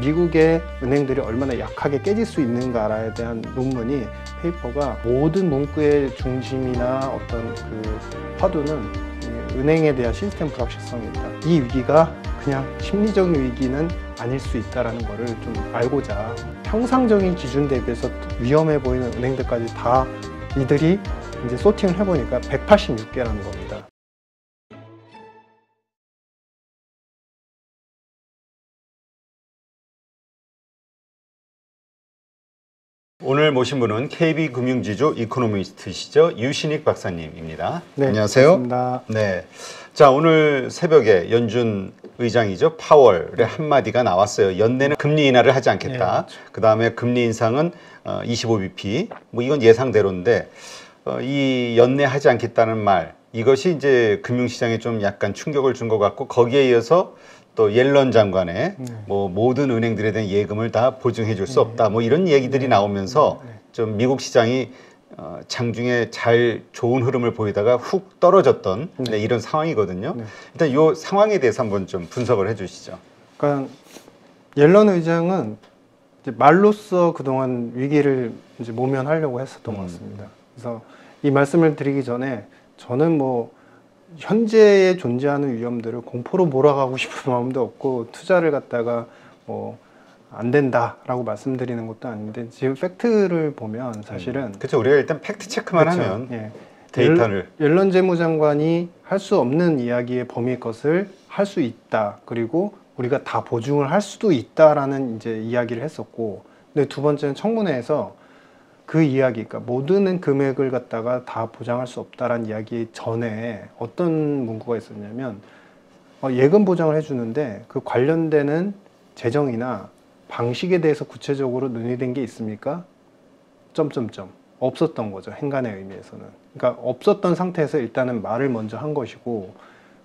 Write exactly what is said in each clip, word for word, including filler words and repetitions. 미국의 은행들이 얼마나 약하게 깨질 수 있는가에 대한 논문이, 페이퍼가 모든 문구의 중심이나 어떤 그 화두는 은행에 대한 시스템 불확실성이 있다. 이 위기가 그냥 심리적인 위기는 아닐 수 있다라는 거를 좀 알고자, 평상적인 기준 대비해서 위험해 보이는 은행들까지 다 이들이 이제 소팅을 해보니까 백팔십육 개라는 겁니다. 오늘 모신 분은 케이비금융지주 이코노미스트시죠. 유신익 박사님입니다. 네, 안녕하세요. 반갑습니다. 네, 자, 오늘 새벽에 연준 의장이죠. 파월의 한마디가 나왔어요. 연내는 금리 인하를 하지 않겠다. 네, 그 다음에 금리 인상은 이십오 비피. 뭐 이건 예상대로인데, 이 연내 하지 않겠다는 말, 이것이 이제 금융시장에 좀 약간 충격을 준 것 같고, 거기에 이어서 또 옐런 장관의 네. 뭐 모든 은행들에 대한 예금을 다 보증해 줄 수 없다, 뭐 이런 얘기들이 네. 나오면서 네. 좀 미국 시장이 어, 장중에 잘 좋은 흐름을 보이다가 훅 떨어졌던 네. 네, 이런 상황이거든요. 네. 일단 이 상황에 대해서 한번 좀 분석을 해 주시죠. 그러니까 옐런 의장은 이제 말로써 그동안 위기를 이제 모면하려고 했었던 음. 것 같습니다. 그래서 이 말씀을 드리기 전에 저는 뭐 현재에 존재하는 위험들을 공포로 몰아가고 싶은 마음도 없고, 투자를 갖다가 뭐 안 된다라고 말씀드리는 것도 아닌데, 지금 팩트를 보면 사실은 음. 그렇죠. 우리가 일단 팩트 체크만 그쵸. 하면 예. 데이터를 옐런 재무장관이 할 수 없는 이야기의 범위 것을 할 수 있다, 그리고 우리가 다 보증을 할 수도 있다라는 이제 이야기를 했었고, 근데 두 번째는 청문회에서 그 이야기, 그러니까 모든 금액을 갖다가 다 보장할 수 없다라는 이야기 전에 어떤 문구가 있었냐면, 어, 예금 보장을 해주는데 그 관련되는 재정이나 방식에 대해서 구체적으로 논의된 게 있습니까? 점점점 없었던 거죠. 행간의 의미에서는. 그러니까 없었던 상태에서 일단은 말을 먼저 한 것이고,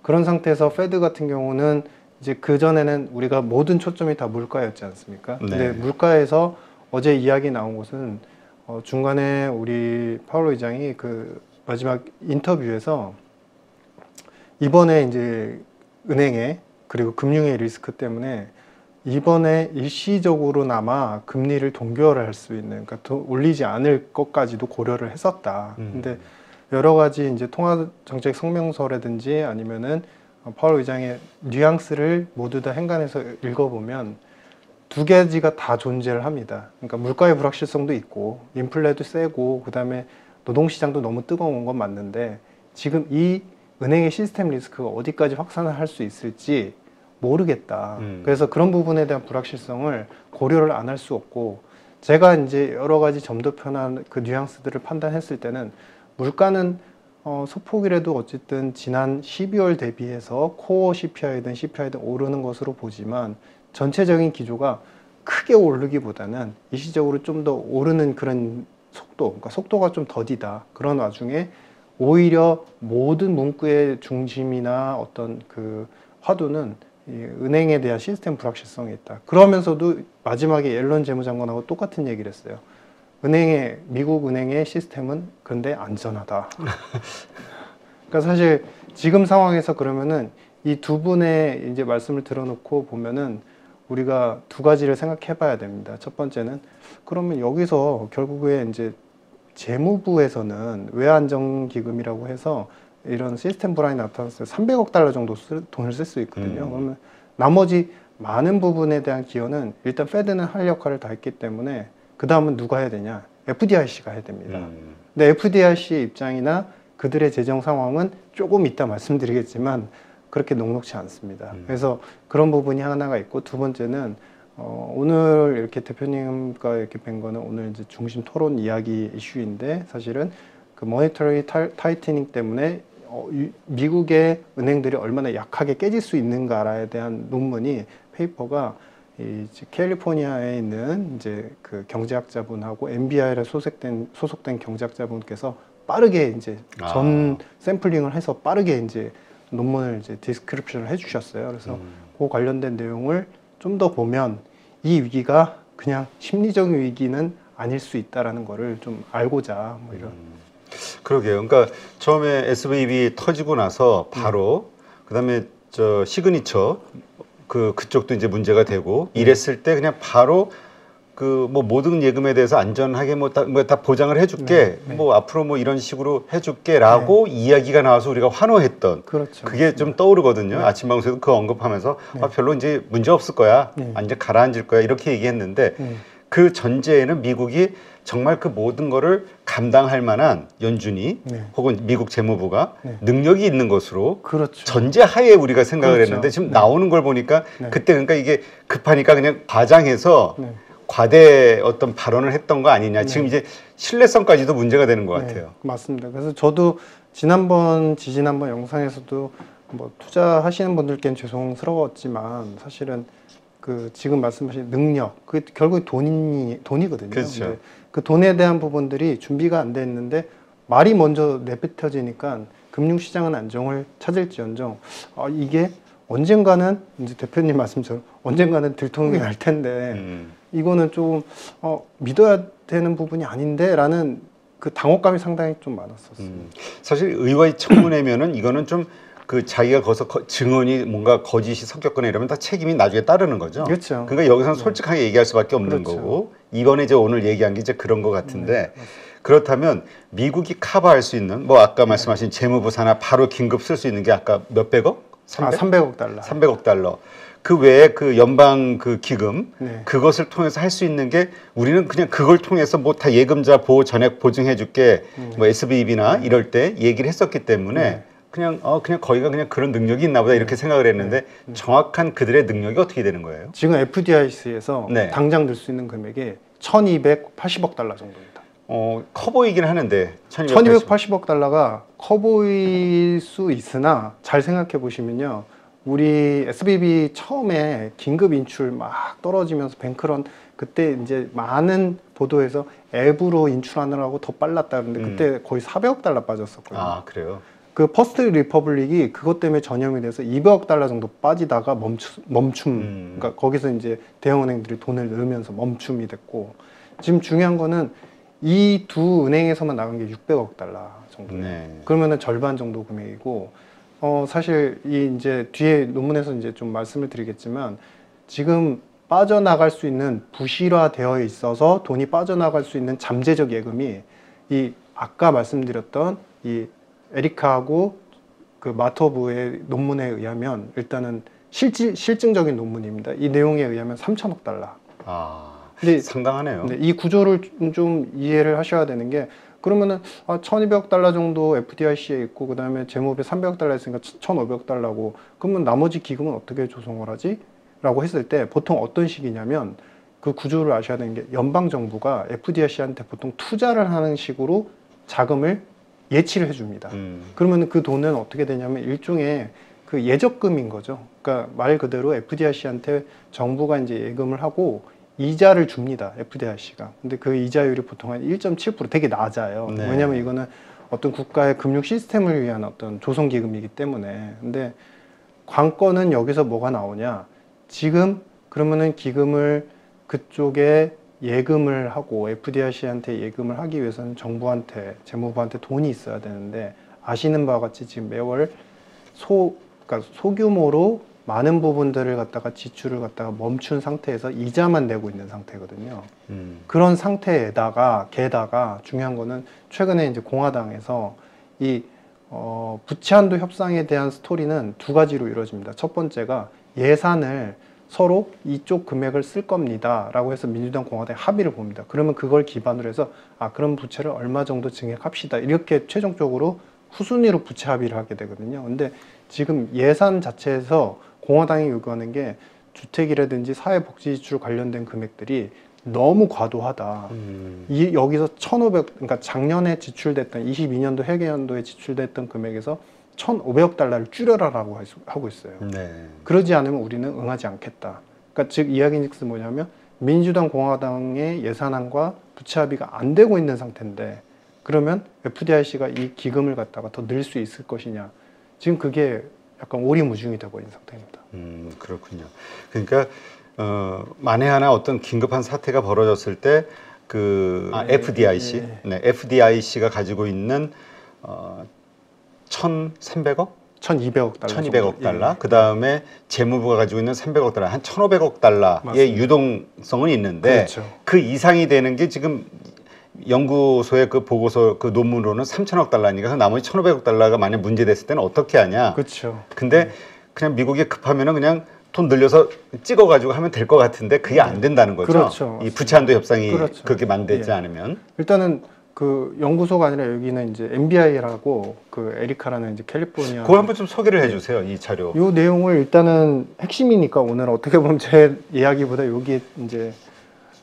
그런 상태에서 페드 같은 경우는 이제 그 전에는 우리가 모든 초점이 다 물가였지 않습니까? 네. 근데 물가에서 어제 이야기 나온 것은, 어, 중간에 우리 파월 의장이 그 마지막 인터뷰에서 이번에 이제 은행에, 그리고 금융의 리스크 때문에 이번에 일시적으로나마 금리를 동결할 수 있는, 그러니까 더 올리지 않을 것까지도 고려를 했었다. 음. 근데 여러 가지 이제 통화정책 성명서라든지 아니면은 파월 의장의 뉘앙스를 모두 다 행간해서 읽어보면 두 가지가 다 존재를 합니다. 그러니까 물가의 불확실성도 있고, 인플레도 세고, 그 다음에 노동시장도 너무 뜨거운 건 맞는데, 지금 이 은행의 시스템 리스크가 어디까지 확산을 할 수 있을지 모르겠다. 음. 그래서 그런 부분에 대한 불확실성을 고려를 안 할 수 없고, 제가 이제 여러 가지 점도표나 그 뉘앙스들을 판단했을 때는, 물가는 어, 소폭이라도 어쨌든 지난 십이월 대비해서 코어 씨피아이든 씨피아이든 오르는 것으로 보지만, 전체적인 기조가 크게 오르기보다는 일시적으로 좀 더 오르는 그런 속도, 그러니까 속도가 좀 더디다. 그런 와중에 오히려 모든 문구의 중심이나 어떤 그 화두는 이 은행에 대한 시스템 불확실성이 있다. 그러면서도 마지막에 옐런 재무장관하고 똑같은 얘기를 했어요. 은행의, 미국 은행의 시스템은 근데 안전하다. 그러니까 사실 지금 상황에서 그러면은 이 두 분의 이제 말씀을 들어놓고 보면은 우리가 두 가지를 생각해 봐야 됩니다. 첫 번째는, 그러면 여기서 결국에 이제 재무부에서는 외환안정기금이라고 해서 이런 시스템 불안이 나타났을 때 삼백억 달러 정도 쓰, 돈을 쓸 수 있거든요. 음. 그러면 나머지 많은 부분에 대한 기여는 일단 페드는 할 역할을 다 했기 때문에, 그 다음은 누가 해야 되냐? 에프디아이씨가 해야 됩니다. 음. 근데 에프디아이씨의 입장이나 그들의 재정 상황은 조금 이따 말씀드리겠지만 그렇게 녹록치 않습니다. 음. 그래서 그런 부분이 하나가 있고, 두 번째는 어, 오늘 이렇게 대표님과 이렇게 뵌 거는 오늘 이제 중심 토론 이야기 이슈인데, 사실은 그 모니터리 타이트닝 때문에 어, 유, 미국의 은행들이 얼마나 약하게 깨질 수 있는가에 대한 논문이, 페이퍼가 이 캘리포니아에 있는 이제 그 경제학자분하고 엠비아이에 소속된 소속된 경제학자분께서 빠르게 이제 전 아. 샘플링을 해서 빠르게 이제 논문을 이제 디스크립션을 해주셨어요. 그래서 음. 그 관련된 내용을 좀 더 보면 이 위기가 그냥 심리적인 위기는 아닐 수 있다라는 거를 좀 알고자 뭐 이런. 음. 그러게요. 그러니까 처음에 에스브이비 터지고 나서 바로 음. 그다음에 저 시그니처 그 그쪽도 이제 문제가 되고 이랬을 때 그냥 바로 그 뭐 모든 예금에 대해서 안전하게 뭐 다 뭐 다 보장을 해줄게, 네, 네. 뭐 앞으로 뭐 이런 식으로 해줄게라고 네. 이야기가 나와서 우리가 환호했던 그렇죠, 그게 맞습니다. 좀 떠오르거든요. 네. 아침 방송에서 그 언급하면서 네. 아, 별로 이제 문제 없을 거야, 네. 아, 이제 가라앉을 거야 이렇게 얘기했는데 네. 그 전제에는 미국이 정말 그 모든 거를 감당할 만한 연준이 네. 혹은 미국 재무부가 네. 능력이 있는 것으로 그렇죠. 전제하에 우리가 생각을 그렇죠. 했는데 지금 네. 나오는 걸 보니까 네. 그때 그러니까 이게 급하니까 그냥 과장해서. 네. 과대 어떤 발언을 했던 거 아니냐. 지금 네. 이제 신뢰성까지도 문제가 되는 것 같아요. 네, 맞습니다. 그래서 저도 지난번, 지지난번 영상에서도 뭐 투자하시는 분들께는 죄송스러웠지만 사실은 그 지금 말씀하신 능력, 그게 결국 돈이, 돈이거든요. 그렇죠. 그 돈에 대한 부분들이 준비가 안 돼 있는데 말이 먼저 내뱉어지니까 금융시장은 안정을 찾을지언정 아, 이게 언젠가는 이제 대표님 말씀처럼 언젠가는 들통이 날 텐데 음. 이거는 좀 어, 믿어야 되는 부분이 아닌데라는 그 당혹감이 상당히 좀 많았었어요. 음. 사실 의와의 청문회면은 이거는 좀 그 자기가 거기서 거, 증언이 뭔가 거짓이 섞였거나 이러면 다 책임이 나중에 따르는 거죠. 그렇죠. 그러니까 여기서는 네. 솔직하게 얘기할 수밖에 없는 그렇죠. 거고 이번에 이제 오늘 얘기한 게 이제 그런 거 같은데. 네. 그렇다면 미국이 커버할 수 있는 뭐 아까 말씀하신 네. 재무부 산하 바로 긴급 쓸 수 있는 게 아까 몇백억? 삼백? 아, 삼백억 달러. 삼백억 달러. 그 외에 그 연방 그 기금 네. 그것을 통해서 할 수 있는 게 우리는 그냥 그걸 통해서 뭐 다 예금자 보호 전액 보증해 줄게 네. 뭐 에스브이비나 네. 이럴 때 얘기를 했었기 때문에 네. 그냥 어 그냥 거기가 그냥 그런 능력이 있나 보다 이렇게 네. 생각을 했는데 네. 정확한 그들의 능력이 어떻게 되는 거예요? 지금 에프디아이씨에서 네. 당장 들 수 있는 금액이 천이백팔십억 달러 정도입니다. 어, 커 보이긴 하는데 천이백팔십억 달러가 커 보일 수 있으나 잘 생각해 보시면요. 우리 에스브이비 처음에 긴급 인출 막 떨어지면서 뱅크런 그때 이제 많은 보도에서 앱으로 인출하느라고 더 빨랐다는데 그때 음. 거의 사백억 달러 빠졌었거든요. 아, 그래요? 그 퍼스트 리퍼블릭이 그것 때문에 전염이 돼서 이백억 달러 정도 빠지다가 멈추, 멈춤 음. 그러니까 거기서 이제 대형은행들이 돈을 넣으면서 멈춤이 됐고 지금 중요한 거는 이 두 은행에서만 나간 게 육백억 달러 정도. 네. 그러면은 절반 정도 금액이고, 어, 사실 이 이제 뒤에 논문에서 이제 좀 말씀을 드리겠지만, 지금 빠져나갈 수 있는 부실화되어 있어서 돈이 빠져나갈 수 있는 잠재적 예금이 이 아까 말씀드렸던 이 에리카하고 그 마토브의 논문에 의하면 일단은 실질, 실증적인 논문입니다. 이 내용에 의하면 삼천억 달러. 아. 근데 상당하네요. 근데 이 구조를 좀 이해를 하셔야 되는 게 그러면은 아, 천이백억 달러 정도 에프디아이씨에 있고 그 다음에 재무부에 삼백억 달러 있으니까 천오백억 달러고 그러면 나머지 기금은 어떻게 조성을 하지? 라고 했을 때 보통 어떤 식이냐면 그 구조를 아셔야 되는 게 연방정부가 에프디아이씨한테 보통 투자를 하는 식으로 자금을 예치를 해줍니다. 음. 그러면 그 돈은 어떻게 되냐면 일종의 그 예적금인 거죠. 그러니까 말 그대로 에프디아이씨한테 정부가 이제 예금을 하고 이자를 줍니다. 에프디아이씨가. 근데 그 이자율이 보통 한 일 점 칠 퍼센트 되게 낮아요. 네. 왜냐면 이거는 어떤 국가의 금융 시스템을 위한 어떤 조성기금이기 때문에. 근데 관건은 여기서 뭐가 나오냐. 지금 그러면은 기금을 그쪽에 예금을 하고 에프디아이씨한테 예금을 하기 위해서는 정부한테, 재무부한테 돈이 있어야 되는데 아시는 바와 같이 지금 매월 소, 그러니까 소규모로 많은 부분들을 갖다가 지출을 갖다가 멈춘 상태에서 이자만 내고 있는 상태거든요. 음. 그런 상태에다가 게다가 중요한 거는 최근에 이제 공화당에서 이 어, 부채 한도 협상에 대한 스토리는 두 가지로 이루어집니다. 첫 번째가 예산을 서로 이쪽 금액을 쓸 겁니다라고 해서 민주당 공화당이 합의를 봅니다. 그러면 그걸 기반으로 해서 아 그럼 부채를 얼마 정도 증액합시다 이렇게 최종적으로 후순위로 부채 합의를 하게 되거든요. 근데 지금 예산 자체에서 공화당이 요구하는 게 주택이라든지 사회복지지출 관련된 금액들이 너무 과도하다. 음. 이, 여기서 천오백, 그러니까 작년에 지출됐던 이십이 년도 회계연도에 지출됐던 금액에서 천오백억 달러를 줄여라라고 하고 있어요. 네. 그러지 않으면 우리는 응하지 않겠다. 그러니까 즉 이야기는 뭐냐면 민주당 공화당의 예산안과 부채 합의가 안 되고 있는 상태인데 그러면 에프디아이씨가 이 기금을 갖다가 더 늘 수 있을 것이냐. 지금 그게 약간 오리무중이 되어버린 상태입니다. 음, 그렇군요. 그러니까 어, 만에 하나 어떤 긴급한 사태가 벌어졌을 때 그 아, 에프디아이씨, 네. 네, 에프디아이씨가 가지고 있는 어, 천삼백억 천이백억 달러. 천이백억 달러. 예. 그 다음에 재무부가 가지고 있는 삼백억 달러, 한 천오백억 달러의 맞습니다. 유동성은 있는데 그렇죠. 그 이상이 되는 게 지금 연구소의 그 보고서 그 논문으로는 삼천억 달러니까 나머지 천오백억 달러가 만약 문제됐을 때는 어떻게 하냐. 그렇죠. 근데 네. 그냥 미국이 급하면은 그냥 돈 늘려서 찍어가지고 하면 될 것 같은데 그게 안 된다는 거죠. 그렇죠. 이 부채한도 협상이 그렇죠. 그렇게 만들지 예. 않으면. 일단은 그 연구소가 아니라 여기는 이제 엠비아이라고 그 에리카라는 이제 캘리포니아. 그걸 한번 좀 소개를 해주세요, 이 자료. 이 내용을 일단은 핵심이니까 오늘 어떻게 보면 제 이야기보다 여기 이제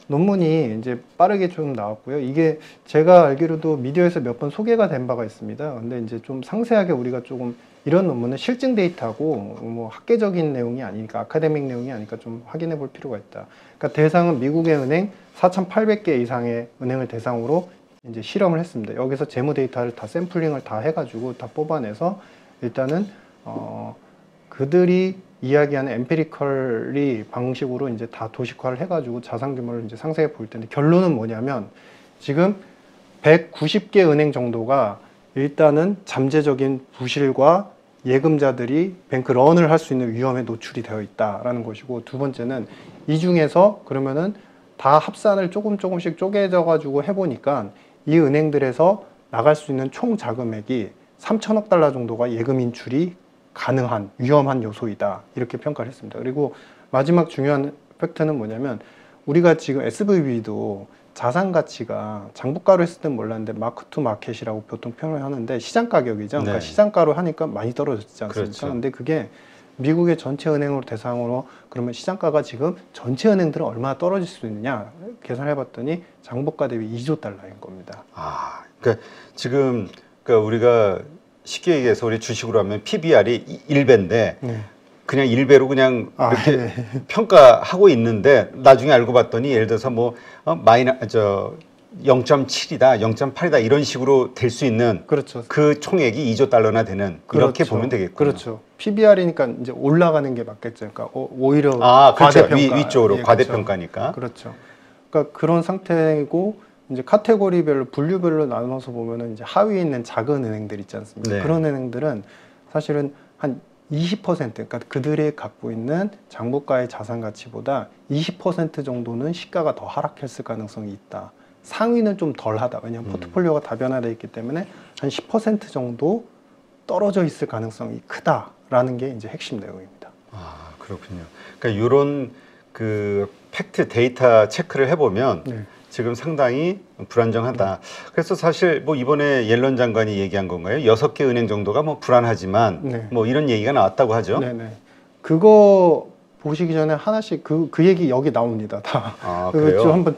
논문이 이제 빠르게 좀 나왔고요. 이게 제가 알기로도 미디어에서 몇 번 소개가 된 바가 있습니다. 근데 이제 좀 상세하게 우리가 조금 이런 논문은 실증 데이터고 뭐 학계적인 내용이 아니니까 아카데믹 내용이 아니니까 좀 확인해 볼 필요가 있다. 그러니까 대상은 미국의 은행 사천팔백 개 이상의 은행을 대상으로 이제 실험을 했습니다. 여기서 재무 데이터를 다 샘플링을 다 해가지고 다 뽑아내서 일단은 어 그들이 이야기하는 엠피리컬리 방식으로 이제 다 도식화를 해가지고 자산 규모를 이제 상세히 볼 텐데 결론은 뭐냐면 지금 백구십 개 은행 정도가 일단은 잠재적인 부실과 예금자들이 뱅크런을 할 수 있는 위험에 노출이 되어 있다라는 것이고, 두 번째는 이 중에서 그러면은 다 합산을 조금 조금씩 쪼개져 가지고 해보니까 이 은행들에서 나갈 수 있는 총 자금액이 삼천억 달러 정도가 예금 인출이 가능한 위험한 요소이다, 이렇게 평가를 했습니다. 그리고 마지막 중요한 팩트는 뭐냐면 우리가 지금 에스브이비도 자산 가치가 장부가로 했을 땐 몰랐는데 마크 투 마켓이라고 보통 표현을 하는데 시장 가격이죠. 네. 그러니까 시장가로 하니까 많이 떨어졌지 않습니까? 그렇죠. 근데 그게 미국의 전체 은행으로 대상으로 그러면 시장가가 지금 전체 은행들은 얼마나 떨어질 수 있느냐 계산해 봤더니 장부가 대비 이조 달러인 겁니다. 아, 그러니까 지금 그러니까 우리가 쉽게 얘기해서 우리 주식으로 하면 피비알이 일 배인데 네. 그냥 일 배로 그냥 아, 이렇게 네. 평가하고 있는데 나중에 알고 봤더니 예를 들어서 뭐 어, 마이너 저 영점칠이다, 영점팔이다 이런 식으로 될 수 있는 그렇죠. 그 총액이 이조 달러나 되는 그렇죠. 이렇게 보면 되겠군요. 그렇죠. 피비알이니까 이제 올라가는 게 맞겠죠. 그러니까 오히려 아, 과대평가 그렇죠. 위, 위쪽으로 예, 과대평가니까. 그렇죠. 그러니까 그런 상태고. 이제 카테고리별로 분류별로 나눠서 보면은 이제 하위에 있는 작은 은행들 있지 않습니까? 네. 그런 은행들은 사실은 한 이십 퍼센트, 그러니까 그들이 갖고 있는 장부가의 자산 가치보다 이십 퍼센트 정도는 시가가 더 하락했을 가능성이 있다. 상위는 좀 덜하다. 왜냐하면 음. 포트폴리오가 다변화되어 있기 때문에 한 십 퍼센트 정도 떨어져 있을 가능성이 크다라는 게 이제 핵심 내용입니다. 아, 그렇군요. 그러니까 이런 그 팩트 데이터 체크를 해보면. 네. 지금 상당히 불안정하다. 네. 그래서 사실 뭐 이번에 옐런 장관이 얘기한 건가요? 여섯 개 은행 정도가 뭐 불안하지만 네. 뭐 이런 얘기가 나왔다고 하죠. 네네. 그거 보시기 전에 하나씩 그, 그 얘기 여기 나옵니다. 다. 아, 그래요? 좀 한번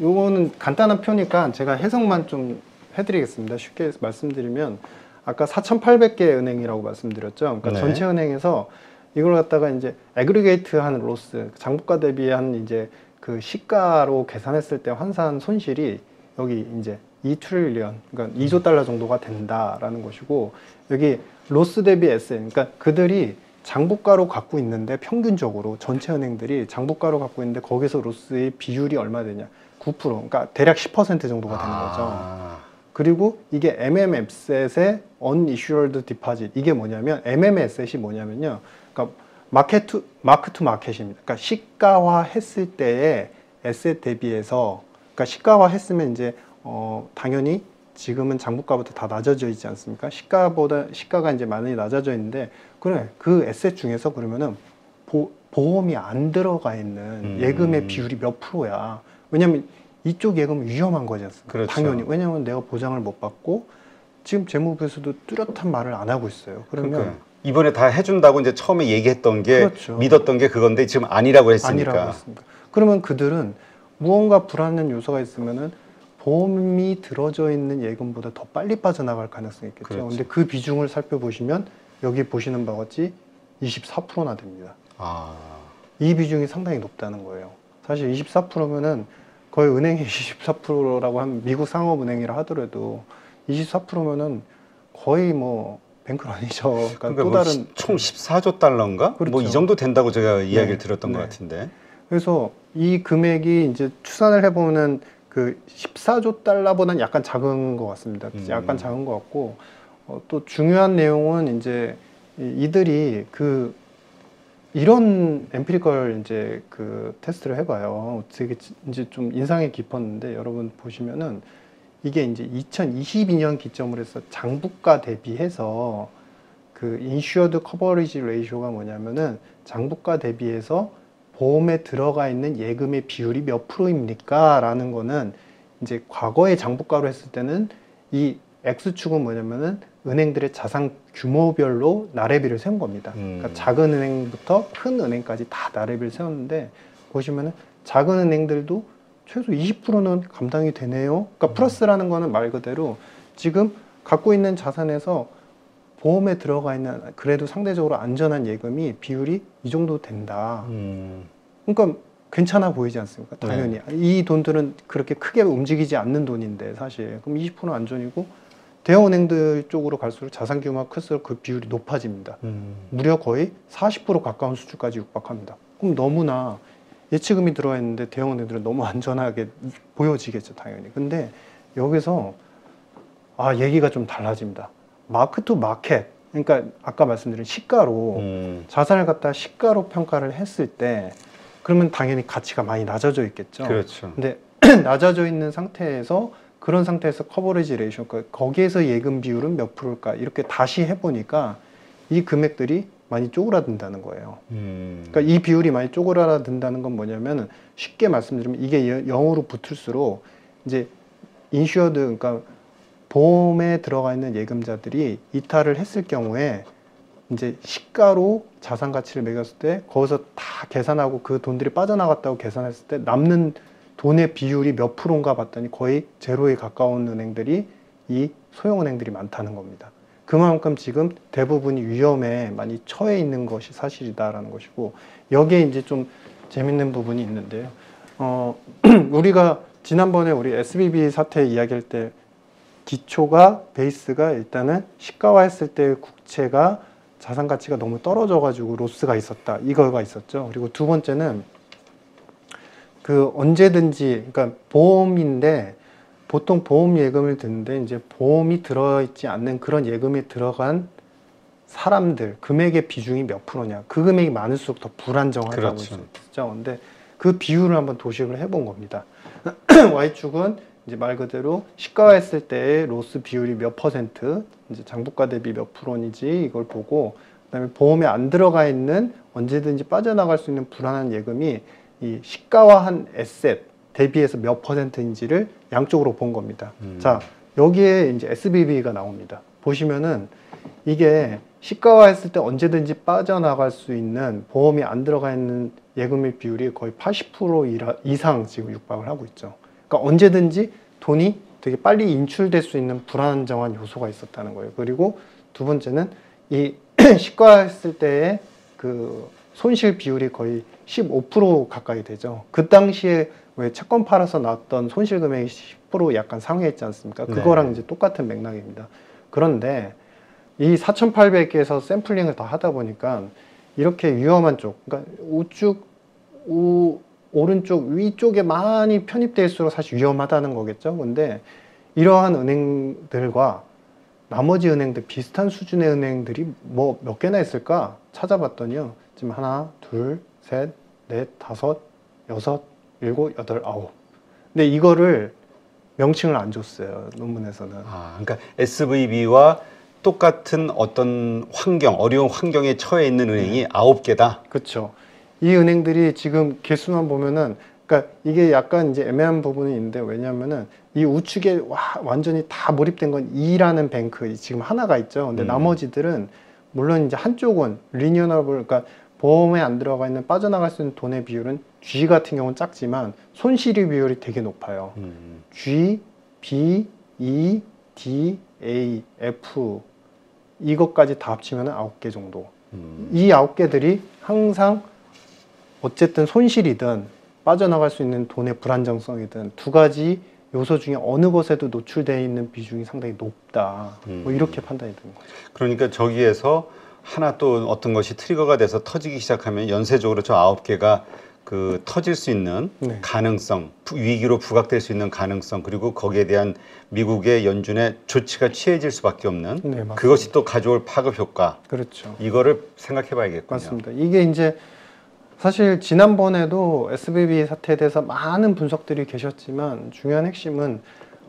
요거는 간단한 표니까 제가 해석만 좀 해드리겠습니다. 쉽게 말씀드리면 아까 사천팔백 개 은행이라고 말씀드렸죠. 그러니까 네. 전체 은행에서 이걸 갖다가 이제 애그리게이트한 로스, 장부가 대비한 이제 그 시가로 계산했을 때 환산 손실이 여기 이제 이 트릴리언, 그러니까 이조 달러 정도가 된다라는 것이고, 여기 로스 대비 에스엔, 그러니까 그들이 장부가로 갖고 있는데 평균적으로 전체 은행들이 장부가로 갖고 있는데 거기서 로스의 비율이 얼마 되냐? 구 퍼센트, 그러니까 대략 십 퍼센트 정도가 되는 거죠. 아. 그리고 이게 엠엠에셋의 uninsured deposit, 이게 뭐냐면 엠엠에셋이 뭐냐면요. 그러니까 마켓 투, 마크 투 마켓입니다. 그러니까 시가화 했을 때의 에셋 대비해서, 그러니까 시가화 했으면 이제, 어, 당연히 지금은 장부가보다 다 낮아져 있지 않습니까? 시가보다, 시가가 이제 많이 낮아져 있는데, 그래, 그 에셋 중에서 그러면은 보, 보험이 안 들어가 있는 예금의 음. 비율이 몇 프로야. 왜냐면 이쪽 예금은 위험한 거지 않습니까? 그렇죠. 당연히. 왜냐면 내가 보장을 못 받고, 지금 재무부에서도 뚜렷한 말을 안 하고 있어요. 그러면. 그러니까. 이번에 다 해준다고 이제 처음에 얘기했던 게 그렇죠. 믿었던 게 그건데 지금 아니라고 했으니까. 아니라고 했습니다. 그러면 그들은 무언가 불안한 요소가 있으면은 보험이 들어져 있는 예금보다 더 빨리 빠져나갈 가능성이 있겠죠. 그렇죠. 근데 그 비중을 살펴보시면 여기 보시는 바와 같이 이십사 퍼센트나 됩니다. 아. 이 비중이 상당히 높다는 거예요. 사실 이십사 퍼센트면은 거의 은행이 이십사 퍼센트라고 하면 미국 상업은행이라 하더라도 이십사 퍼센트면은 거의 뭐 뱅크런이죠. 그러니까, 그러니까 또 뭐 다른 총 십사조 달러인가? 그렇죠. 뭐 이 정도 된다고 제가 이야기를 네. 들었던 네. 것 같은데. 그래서 이 금액이 이제 추산을 해보면 그 십사조 달러보다는 약간 작은 것 같습니다. 음. 약간 작은 것 같고 어, 또 중요한 내용은 이제 이들이 그 이런 엠피리컬 이제 그 테스트를 해봐요. 되게 이제 좀 인상이 깊었는데 여러분 보시면은 이게 이제 이천이십이 년 기점으로 해서 장부가 대비해서 그 인슈어드 커버리지 레이쇼가 뭐냐면은 장부가 대비해서 보험에 들어가 있는 예금의 비율이 몇 프로입니까? 라는 거는 이제 과거의 장부가로 했을 때는 이 X축은 뭐냐면은 은행들의 자산 규모별로 나래비를 세운 겁니다. 음. 그러니까 작은 은행부터 큰 은행까지 다 나래비를 세웠는데 보시면은 작은 은행들도 최소 이십 퍼센트는 감당이 되네요. 그러니까 음. 플러스라는 거는 말 그대로 지금 갖고 있는 자산에서 보험에 들어가 있는 그래도 상대적으로 안전한 예금이 비율이 이 정도 된다. 음. 그러니까 괜찮아 보이지 않습니까? 당연히. 네. 이 돈들은 그렇게 크게 움직이지 않는 돈인데 사실. 그럼 이십 퍼센트는 안전이고 대형은행들 쪽으로 갈수록 자산 규모가 클수록 그 비율이 높아집니다. 음. 무려 거의 사십 퍼센트 가까운 수준까지 육박합니다. 그럼 너무나 예치금이 들어와 있는데 대형은행들은 너무 안전하게 보여지겠죠, 당연히. 근데 여기서 아, 얘기가 좀 달라집니다. 마크 투 마켓, 그러니까 아까 말씀드린 시가로 음. 자산을 갖다 시가로 평가를 했을 때 그러면 당연히 가치가 많이 낮아져 있겠죠. 그렇죠. 근데 낮아져 있는 상태에서 그런 상태에서 커버리지 레이쇼, 그러니까 거기에서 예금 비율은 몇 프로일까 이렇게 다시 해보니까 이 금액들이 많이 쪼그라든다는 거예요. 음. 그러니까 이 비율이 많이 쪼그라든다는 건 뭐냐면 쉽게 말씀드리면 이게 영으로 붙을수록 이제 인슈어드, 그러니까 보험에 들어가 있는 예금자들이 이탈을 했을 경우에 이제 시가로 자산 가치를 매겼을 때 거기서 다 계산하고 그 돈들이 빠져나갔다고 계산했을 때 남는 돈의 비율이 몇 프로인가 봤더니 거의 제로에 가까운 은행들이 이 소형은행들이 많다는 겁니다. 그만큼 지금 대부분이 위험에 많이 처해 있는 것이 사실이다라는 것이고, 여기에 이제 좀 재밌는 부분이 있는데요. 어, 우리가 지난번에 우리 에스비비 사태 이야기할 때 기초가, 베이스가 일단은 시가화 했을 때 국채가 자산 가치가 너무 떨어져가지고 로스가 있었다. 이거가 있었죠. 그리고 두 번째는 그 언제든지, 그러니까 보험인데 보통 보험 예금을 드는데 이제 보험이 들어있지 않는 그런 예금이 들어간 사람들 금액의 비중이 몇 프로냐, 그 금액이 많을수록 더 불안정하다고 할 수 있죠. 근데 그 비율을 한번 도식을 해본 겁니다. Y축은 이제 말 그대로 시가화했을 때의 로스 비율이 몇 퍼센트, 이제 장부가 대비 몇 프로인지 이걸 보고, 그다음에 보험에 안 들어가 있는 언제든지 빠져나갈 수 있는 불안한 예금이 이 시가화한 에셋 대비해서 몇 퍼센트인지를 양쪽으로 본 겁니다. 음. 자, 여기에 이제 에스비비가 나옵니다. 보시면은 이게 시가화했을 때 언제든지 빠져나갈 수 있는 보험이 안 들어가 있는 예금의 비율이 거의 팔십 퍼센트 이상 지금 육박을 하고 있죠. 그러니까 언제든지 돈이 되게 빨리 인출될 수 있는 불안정한 요소가 있었다는 거예요. 그리고 두 번째는 이 시가화했을 때의 그 손실 비율이 거의 십오 퍼센트 가까이 되죠. 그 당시에 왜 채권 팔아서 나왔던 손실 금액이 십 퍼센트 약간 상회했지 않습니까? 그거랑 네. 이제 똑같은 맥락입니다. 그런데 이 사천팔백 개에서 샘플링을 다 하다 보니까 이렇게 위험한 쪽, 그러니까 우측, 우, 오른쪽, 위쪽에 많이 편입될수록 사실 위험하다는 거겠죠. 근데 이러한 은행들과 나머지 은행들, 비슷한 수준의 은행들이 뭐 몇 개나 있을까 찾아봤더니요. 지금 하나, 둘, 셋, 넷, 다섯, 여섯, 일곱, 여덟, 아홉. 근데 이거를 명칭을 안 줬어요, 논문에서는. 아, 그러니까 에스브이비와 똑같은 어떤 환경, 어려운 환경에 처해 있는 은행이 아홉 개다. 그렇죠. 이 은행들이 지금 개수만 보면은, 그러니까 이게 약간 이제 애매한 부분이 있는데, 왜냐면은 이 우측에 와, 완전히 다 몰입된 건 E라는 뱅크 지금 하나가 있죠. 근데 음. 나머지들은 물론 이제 한쪽은 리뉴얼블, 그러니까 보험에 안 들어가 있는 빠져나갈 수 있는 돈의 비율은 G 같은 경우는 작지만 손실의 비율이 되게 높아요. 음. G, B, E, D, A, F 이것까지 다 합치면 아홉 개 정도. 음. 이 아홉 개들이 항상 어쨌든 손실이든 빠져나갈 수 있는 돈의 불안정성이든 두 가지 요소 중에 어느 것에도 노출되어 있는 비중이 상당히 높다. 음. 뭐 이렇게 판단이 되는 거죠. 그러니까 저기에서 하나 또 어떤 것이 트리거가 돼서 터지기 시작하면 연쇄적으로 저 아홉 개가 그 터질 수 있는 네. 가능성, 위기로 부각될 수 있는 가능성, 그리고 거기에 대한 미국의 연준의 조치가 취해질 수밖에 없는 네, 그것이 또 가져올 파급 효과. 그렇죠. 이거를 생각해 봐야겠군요. 맞습니다. 이게 이제 사실 지난번에도 에스브이비 사태에 대해서 많은 분석들이 계셨지만 중요한 핵심은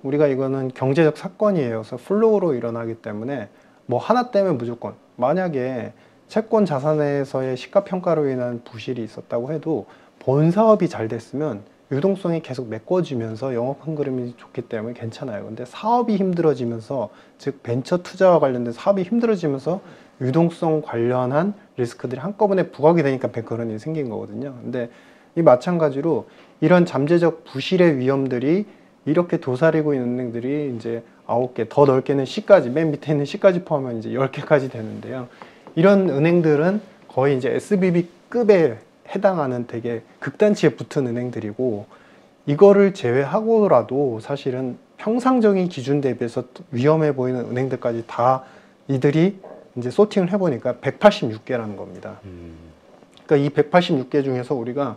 우리가 이거는 경제적 사건이에요. 그래서 플로우로 일어나기 때문에 뭐 하나 때문에 무조건 만약에 채권 자산에서의 시가평가로 인한 부실이 있었다고 해도 본 사업이 잘 됐으면 유동성이 계속 메꿔지면서 영업 한 그림이 좋기 때문에 괜찮아요. 근데 사업이 힘들어지면서, 즉 벤처 투자와 관련된 사업이 힘들어지면서 유동성 관련한 리스크들이 한꺼번에 부각이 되니까 그런 일이 생긴 거거든요. 근데 이 마찬가지로 이런 잠재적 부실의 위험들이 이렇게 도사리고 있는 은행들이 이제 아홉 개, 더 넓게는 C까지, 맨 밑에 있는 C까지 포함하면 이제 열 개까지 되는데요. 이런 은행들은 거의 이제 에스브이비급에 해당하는 되게 극단치에 붙은 은행들이고, 이거를 제외하고라도 사실은 평상적인 기준 대비해서 위험해 보이는 은행들까지 다 이들이 이제 소팅을 해보니까 백팔십육 개라는 겁니다. 음. 그러니까 이 백팔십육 개 중에서 우리가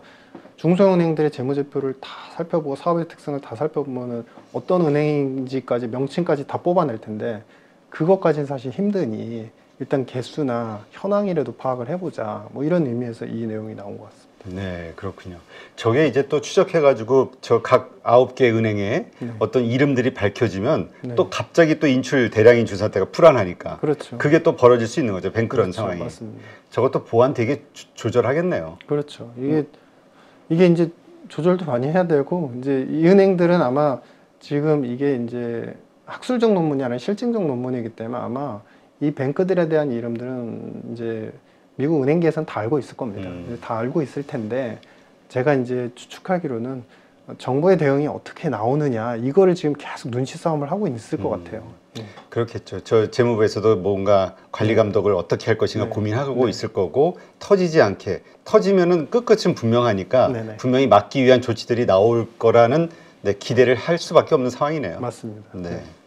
중소형은행들의 재무제표를 다 살펴보고 사업의 특성을 다 살펴보면 어떤 은행인지까지 명칭까지 다 뽑아낼 텐데 그것까지는 사실 힘드니 일단 개수나 현황이라도 파악을 해보자, 뭐 이런 의미에서 이 내용이 나온 것 같습니다. 네, 그렇군요. 저게 이제 또 추적해가지고 저 각 아홉 개 은행의 네. 어떤 이름들이 밝혀지면 네. 또 갑자기 또 인출 대량 인출 사태가 불안하니까 그렇죠. 그게 또 벌어질 수 있는 거죠. 뱅크런 그렇죠, 상황이. 맞습니다. 저것도 보안 되게 조, 조절하겠네요. 그렇죠. 이게 음. 이게 이제 조절도 많이 해야 되고, 이제 이 은행들은 아마 지금 이게 이제 학술적 논문이 아니라 실증적 논문이기 때문에 아마 이 뱅크들에 대한 이름들은 이제 미국 은행계에서는 다 알고 있을 겁니다. 음. 다 알고 있을 텐데 제가 이제 추측하기로는 정부의 대응이 어떻게 나오느냐, 이거를 지금 계속 눈치 싸움을 하고 있을 것 음. 같아요. 네. 그렇겠죠. 저 재무부에서도 뭔가 관리 감독을 어떻게 할 것인가 네. 고민하고 네. 있을 거고, 터지지 않게, 터지면은 끝끝은 분명하니까 네네. 분명히 막기 위한 조치들이 나올 거라는 네, 기대를 할 수밖에 없는 상황이네요. 맞습니다. 네. 네.